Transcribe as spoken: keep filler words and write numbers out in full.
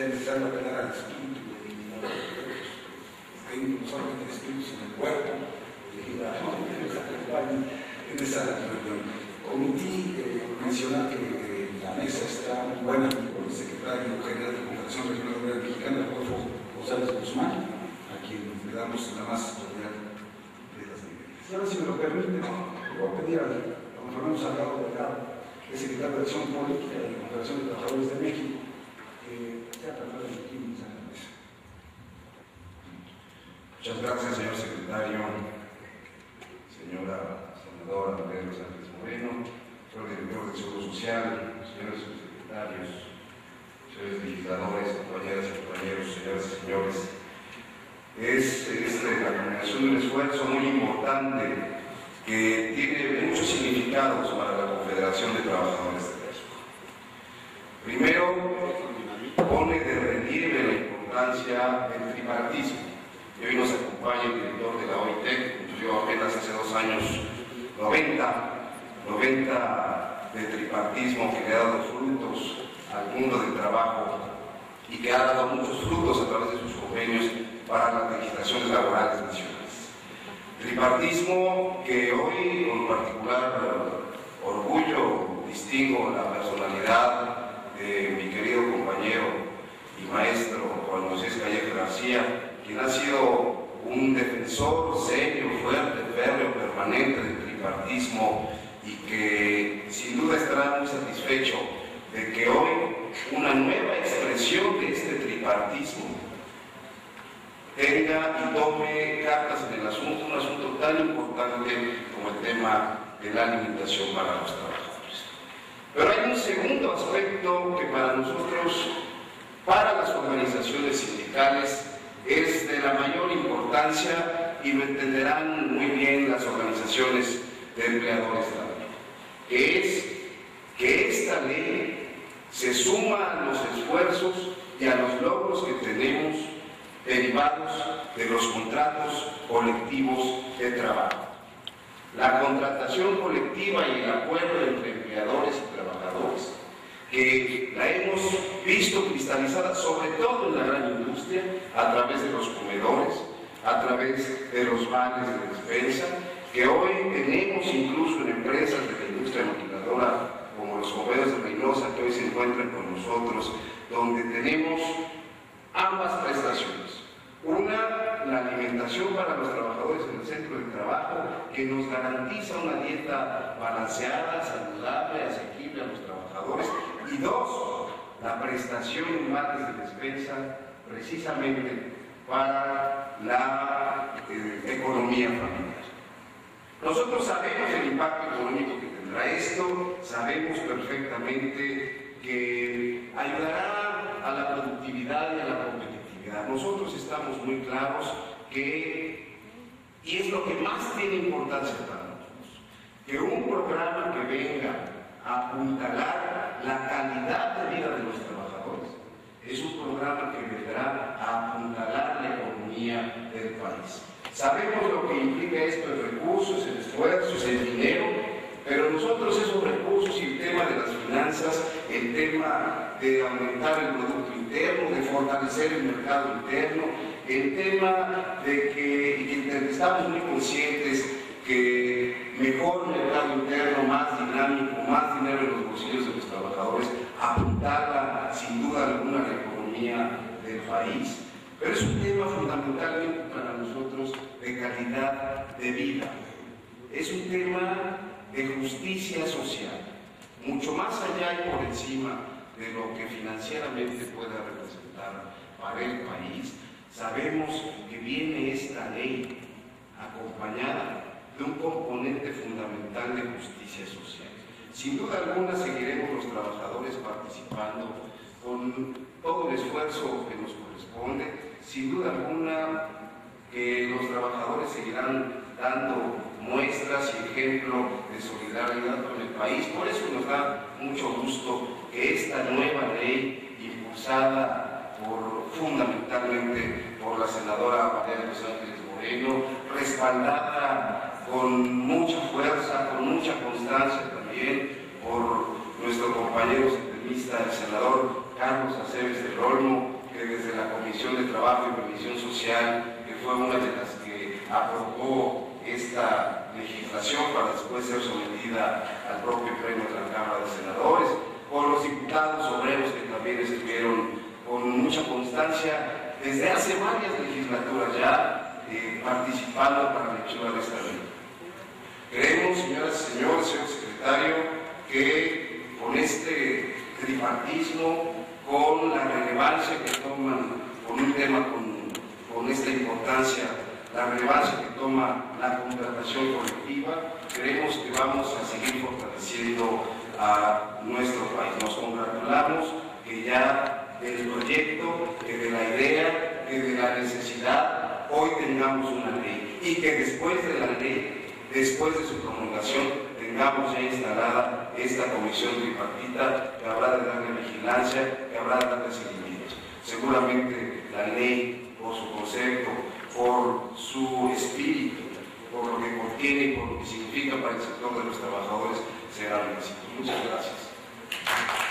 está empezando a apelar al espíritu y eliminar los defectos. Hay un solo que tiene espíritus en el cuerpo, debido a la campaña en esta reunión. Omití eh, mencionar que eh, en la mesa está un buen amigo, el secretario general de la Confederación Regional Mexicana, el profesor González Guzmán, a quien le damos la más cordial de las libertades. Y ahora, si me lo permiten, le voy a pedir a Juan Fernando Salgado de G A B, el secretario de Acción Política de la Confederación de Trabajadores de México, muchas gracias, señor secretario, señora senadora María de los Ángeles Moreno, señor director del Seguro Social, señores subsecretarios, señores legisladores, compañeras y compañeros, señoras y señores. Es, es la culminación de un esfuerzo muy importante que tiene muchos significados para la Confederación de Trabajadores de México. Primero, pone de relieve la importancia del tripartismo. Y hoy nos acompaña el director de la O I T, que cumplió apenas hace dos años noventa, noventa de tripartismo que le ha dado frutos al mundo del trabajo y que ha dado muchos frutos a través de sus convenios para las legislaciones laborales nacionales. Tripartismo que hoy con particular orgullo distingo la personalidad de mi querido compañero y maestro Juan José Calleja García, quien ha sido un defensor serio, fuerte, férreo, permanente del tripartismo y que sin duda estará muy satisfecho de que hoy una nueva expresión de este tripartismo tenga y tome cartas en el asunto, un asunto tan importante como el tema de la alimentación para los trabajadores. Pero hay un segundo aspecto que para nosotros, para las organizaciones sindicales, es de la mayor importancia y lo entenderán muy bien las organizaciones de empleadores también, que es que esta ley se suma a los esfuerzos y a los logros que tenemos derivados de los contratos colectivos de trabajo. La contratación colectiva y el acuerdo entre empleadores y trabajadores, que la hemos visto cristalizada sobre todo en la gran industria, a través de los comedores, a través de los vales de despensa, que hoy tenemos incluso en empresas de la industria maquiladora, como los comedores de Reynosa, que hoy se encuentran con nosotros, donde tenemos ambas prestaciones. Una, la alimentación para los trabajadores en el centro de trabajo, que nos garantiza una dieta balanceada, saludable, asequible a los trabajadores. Y dos, la prestación en vales de despensa, precisamente para la eh, economía familiar. Nosotros sabemos el impacto económico que tendrá esto, sabemos perfectamente que ayudará a la productividad y a la competitividad. Nosotros estamos muy claros que, y es lo que más tiene importancia para nosotros, que un programa que venga a apuntalar la calidad de vida de los trabajadores, es un programa que vendrá a apuntalar la economía del país. Sabemos lo que implica esto en recursos, en esfuerzos, en dinero, pero nosotros esos recursos y el tema de las finanzas, el tema de aumentar el producto interno, de fortalecer el mercado interno, el tema de que estamos muy conscientes que mejor mercado interno, más dinámico, más dinero en los bolsillos de los trabajadores, apuntarla sin duda alguna a la economía del país. Pero es un tema fundamentalmente para nosotros de calidad de vida. Es un tema de justicia social, mucho más allá y por encima de lo que financieramente pueda representar para el país. Sabemos que viene esta ley acompañada de un componente fundamental de justicia social. Sin duda alguna seguiremos los trabajadores participando con todo el esfuerzo que nos corresponde. Sin duda alguna que los trabajadores seguirán dando muestras y ejemplo de solidaridad con el país. Por eso nos da mucho gusto que esta nueva ley, impulsada por, fundamentalmente por la senadora María de los Ángeles Moreno, respaldada con mucha fuerza, con mucha constancia también por nuestro compañero setemista, el senador Carlos Aceves de Olmo, de Trabajo y Previsión Social, que fue una de las que aprobó esta legislación para después ser sometida al propio pleno de la Cámara de Senadores, con los diputados obreros que también estuvieron con mucha constancia desde hace varias legislaturas ya eh, participando para la lectura de esta ley. Creemos, señoras y señores, señor secretario, que con este tripartismo, con la relevancia que toman, con un tema con, con esta importancia, la relevancia que toma la contratación colectiva, creemos que vamos a seguir fortaleciendo a nuestro país. Nos congratulamos que ya del proyecto, que de la idea, que de la necesidad, hoy tengamos una ley y que después de la ley, después de su promulgación, tengamos ya instalada esta comisión tripartita que habrá de darle vigilancia, que habrá de darle seguimiento. Seguramente la ley, por su concepto, por su espíritu, por lo que contiene y por lo que significa para el sector de los trabajadores, será la misma. Muchas gracias.